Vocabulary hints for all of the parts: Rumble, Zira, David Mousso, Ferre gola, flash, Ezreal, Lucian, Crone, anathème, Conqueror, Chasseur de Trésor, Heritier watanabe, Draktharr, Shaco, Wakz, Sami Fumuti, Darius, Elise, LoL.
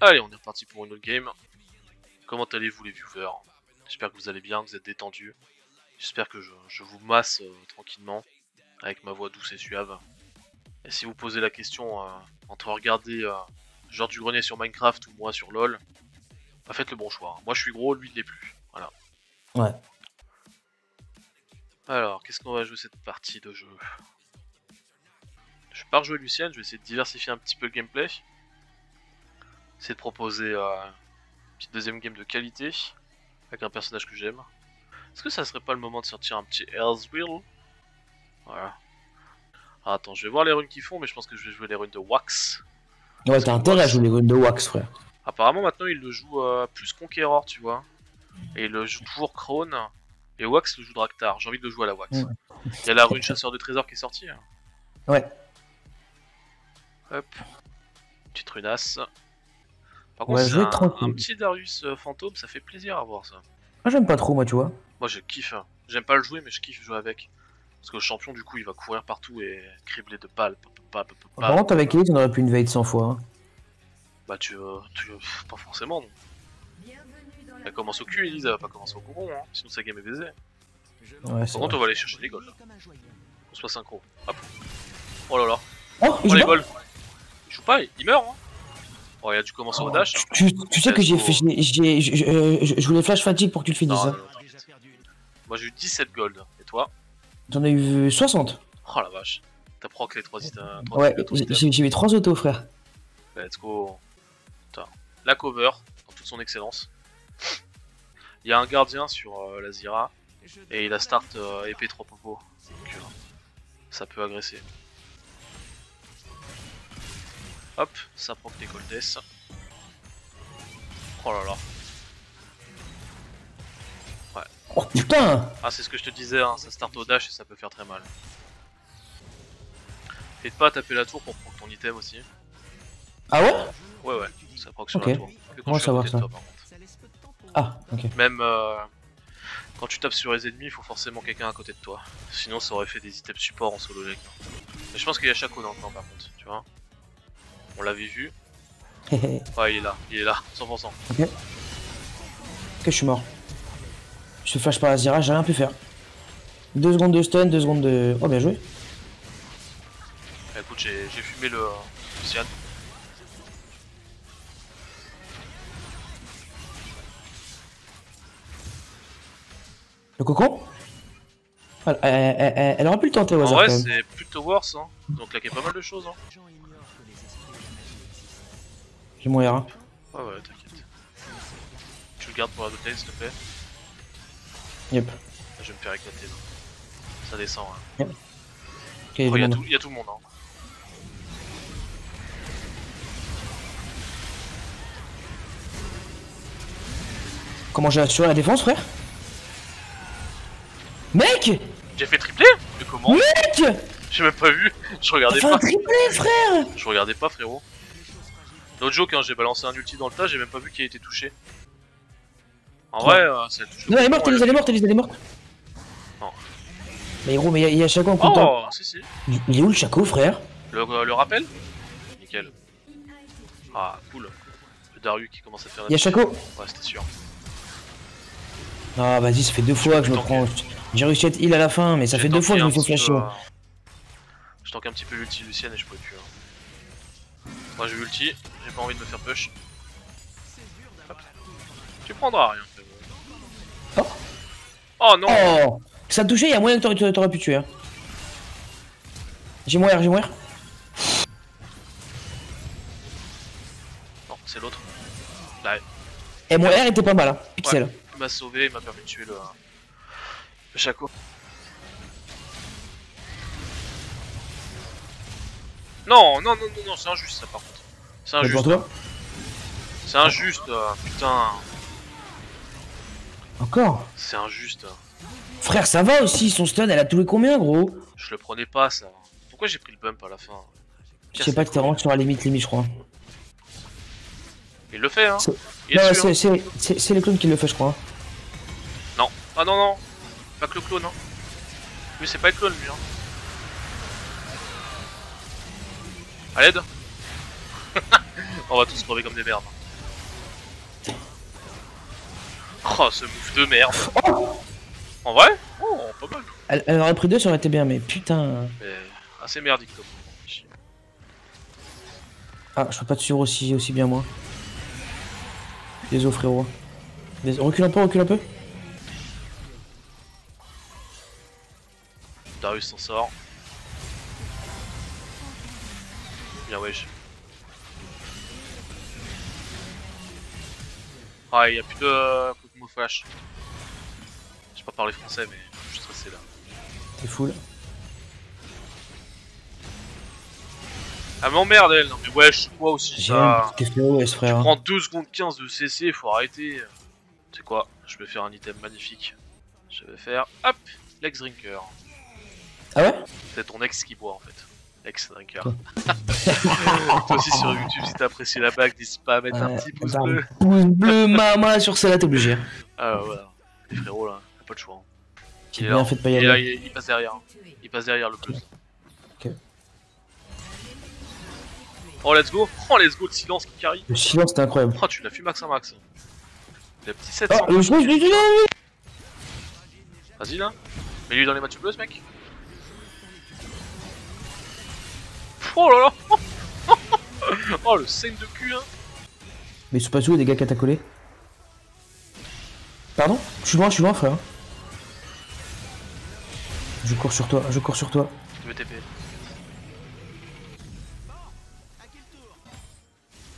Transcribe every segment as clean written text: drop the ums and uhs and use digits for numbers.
Allez, on est reparti pour une autre game. Comment allez-vous les viewers? J'espère que vous allez bien, que vous êtes détendus. J'espère que je vous masse tranquillement, avec ma voix douce et suave. Et si vous posez la question entre regarder Genre du Grenier sur Minecraft ou moi sur LoL, bah faites le bon choix. Moi je suis gros, lui il l'est plus. Voilà. Ouais. Alors, qu'est-ce qu'on va jouer cette partie de jeu? Je pars jouer Lucian, je vais essayer de diversifier un petit peu le gameplay. C'est de proposer une petite deuxième game de qualité, avec un personnage que j'aime. Est-ce que ça serait pas le moment de sortir un petit Ezreal? Voilà. Ah, attends, je vais voir les runes qu'ils font, mais je pense que je vais jouer les runes de Wax. Ouais, t'as intérêt à jouer les runes de Wax, frère. Apparemment, maintenant, il le joue plus Conqueror, tu vois. Et il le joue toujours Crone. Et Wax le joue Draktharr. J'ai envie de le jouer à la Wax. Ouais. Il y a la rune Chasseur de Trésor qui est sortie. Hein. Ouais. Hop. Petite runasse. Par contre, ouais, un petit Darius fantôme, ça fait plaisir à voir ça. Moi, j'aime pas trop, moi, tu vois. Moi, je kiffe. J'aime pas le jouer, mais je kiffe jouer avec. Parce que le champion, du coup, il va courir partout et cribler de balles. Par contre, avec Elise, on aurait pu une veille de 100 fois. Hein. Bah, pas forcément, non. Elle commence au cul, Elise, elle va pas commencer au courant, hein. Sinon sa game est baisée. Ouais, par contre, on va aller chercher les goals, là. On soit synchro. Hop. Oh là là. Oh, il les goals. Il joue pas, il meurt, hein. Oh, il a dû commencer au dash. Tu sais que j'ai fait. Je voulais flash fatigue pour que tu le finisses. Moi j'ai eu 17 gold, et toi? J'en ai eu 60. Oh la vache. T'as proc les 3 items. Ouais, j'ai mis 3 autos, frère. Let's go. La cover, dans toute son excellence. Il y a un gardien sur la Zira. Et il a start épée 3 popos. Donc, ça peut agresser. Hop, ça proc les goldes. Oh là là. Ouais. Oh putain! Ah, c'est ce que je te disais, hein, ça start au dash et ça peut faire très mal. Faites pas taper la tour pour prendre ton item aussi. Ah ouais? Ouais, ouais, ça proc sur la tour. On va savoir ça. Toi, ah, ok. Même quand tu tapes sur les ennemis, il faut forcément quelqu'un à côté de toi. Sinon, ça aurait fait des items support en solo deck. Mais je pense qu'il y a Shaco dans le plan par contre, tu vois. On l'avait vu. Ouais, il est là, 100%. Ok. Ok, je suis mort. Je te flash par la Zira, j'ai rien pu faire. 2 secondes de stun, 2 secondes de... Oh, bien joué. Bah, écoute, j'ai fumé le Lucian. Le cocon? Elle aura pu le tenter au hasard. En vrai, c'est plutôt worse, hein. Donc là, il y a pas mal de choses, hein. J'ai mon R1. Ouais, ouais, t'inquiète. Tu le gardes pour la bouteille, s'il te plaît. Yep. Là, je vais me faire éclater. Donc. Ça descend. Hein. Yep. Okay, oh, il y a tout le monde. Hein. Comment j'ai assuré la défense, frère? Mec! J'ai fait tripler? Mais comment? Mec! J'ai même pas vu. Je regardais pas. J'ai fait un triplé, frère! Je regardais pas, frérot. L'autre joke, hein, j'ai balancé un ulti dans le tas, j'ai même pas vu qu'il a été touché. En vrai, ça a touché. Non, elle est morte, elle est morte, elle est morte. Non. Mais gros, mais il y a Shaco en comptant. Oh, si, si. Il est où le Shaco, frère? Le rappel? Nickel. Ah, cool. Le Darius qui commence à faire. Il y a Shaco? Ouais, c'était sûr. Ah, vas-y, ça fait 2 fois que je me prends. J'ai réussi à être heal à la fin, mais ça fait 2 fois que je me fais flasher. Je tank un petit peu l'ulti Lucian et je pouvais plus. Moi j'ai ulti, j'ai pas envie de me faire push. Hop. Tu prendras rien. Oh, oh non, oh. Ça a touché, il y a moyen que t'aurais pu tuer. Hein. J'ai mon R, j'ai mon R. Non, c'est l'autre. Et mon R était pas mal, hein. Pixel. Ouais, il m'a sauvé, il m'a permis de tuer le Shaco. Non, non, non, non, non, c'est injuste ça par contre. C'est injuste. C'est injuste, putain. Encore? C'est injuste. Frère, ça va aussi, son stun, elle a tous les combien, gros? Je le prenais pas, ça. Pourquoi j'ai pris le bump à la fin? Je sais pas, que t'es rentré sur la limite, je crois. Il le fait, hein? Non, c'est le clone qui le fait, je crois. Non. Ah non, non. Pas que le clone, hein. Lui, c'est pas le clone, lui, hein. A l'aide. On va tous crever comme des merdes. Oh, ce move de merde. Oh en vrai oh, pas mal. Elle aurait pris deux, ça aurait été bien, mais putain. Mais assez merdique comme. Ah, je peux pas te suivre aussi bien, moi. Désolé, frérot. Désolé. Recule un peu, recule un peu. Darius s'en sort. Bien, wesh. Ah, il n'y a plus de mots flash. Je sais pas parler français, mais je suis stressé là. T'es full. Ah, m'emmerde elle, non mais wesh, moi aussi ça. Tu prends 2 secondes 15 de CC, faut arrêter. Tu sais quoi, je vais faire un item magnifique. Je vais faire hop, l'ex drinker. Ah ouais? C'est ton ex qui boit en fait. Ex-drinker. Toi aussi sur YouTube, si t'as apprécié la bague, n'hésite pas à mettre un petit pouce bleu. Pouce bleu, maman, sur celle-là, t'es obligé. Ah voilà, les frérots là, t'as pas de choix. Hein. Il est là, en fait, pas y aller. Là, il passe derrière. Il passe derrière le plus. Okay. Oh, let's go, le silence qui carry. Le silence, c'était incroyable. Oh, tu l'as fui max à max. La petite 700. Oh, vas-y là. Mais lui dans les matchs bleus, ce mec. Oh là là. Oh le scène de cul hein. Mais ils sont pas tous les gars qui t'a collé. Pardon, je suis loin frère. Je cours sur toi, je cours sur toi. Tu veux TP.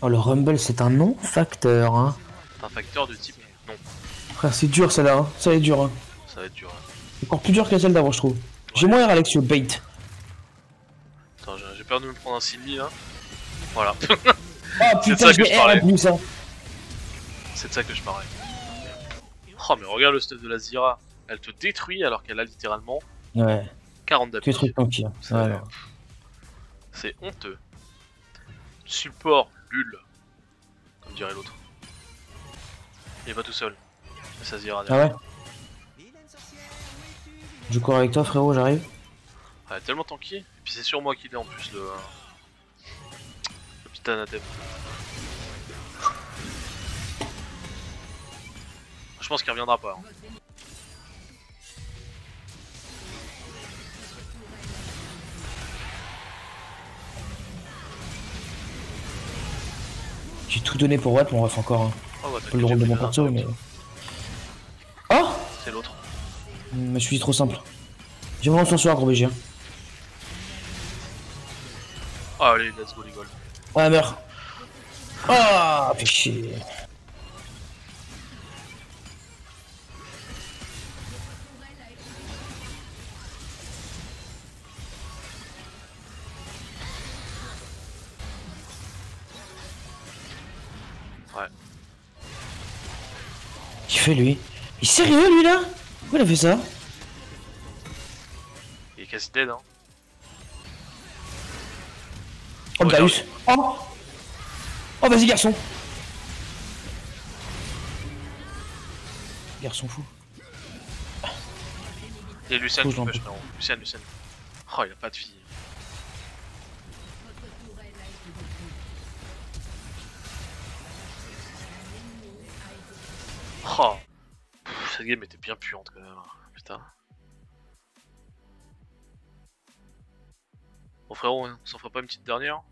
Oh le Rumble c'est un non-facteur hein. C'est un facteur de type non. Frère c'est dur celle-là, hein. Ça va être dur hein. Ça va être dur hein. C'est encore plus dur que celle d'avant je trouve. Ouais. J'ai moins air Alexio bait. Attends, j'ai peur de me prendre un Sylvie là. Voilà. Oh putain, je parlais. C'est de ça que je parlais. Oh, mais regarde le stuff de la Zira. Elle te détruit alors qu'elle a littéralement 40 d'appuis. C'est honteux. Support nul. Comme dirait l'autre. Il est pas tout seul. C'est sa Zira derrière. Ah ouais. Je cours avec toi, frérot, j'arrive. Elle est tellement tanky, et puis c'est sur moi qu'il est en plus le petit anathème. Je pense qu'il reviendra pas. Hein. J'ai tout donné pour Watt, mon ref encore. Hein. Oh, ouais, le rôle de mon perso, mais. Oh c'est l'autre. Mais je suis trop simple. J'ai vraiment chance sur un gros BG. Oh, allez, let's go, les goals. Oh, elle meurt. Ah, fait chier. Ouais. Qu'est-ce qu'il fait, lui? Il est sérieux, lui, là? Pourquoi il a fait ça? Il est quasi dead, hein. Oh le Darius. Oh. Oh vas-y garçon. Garçon fou. Et Lucian, oh, Lucian. Oh il a pas de fille. Oh. Pff, cette game était bien puante quand même. Putain. Bon frérot, on s'en fera pas une petite dernière.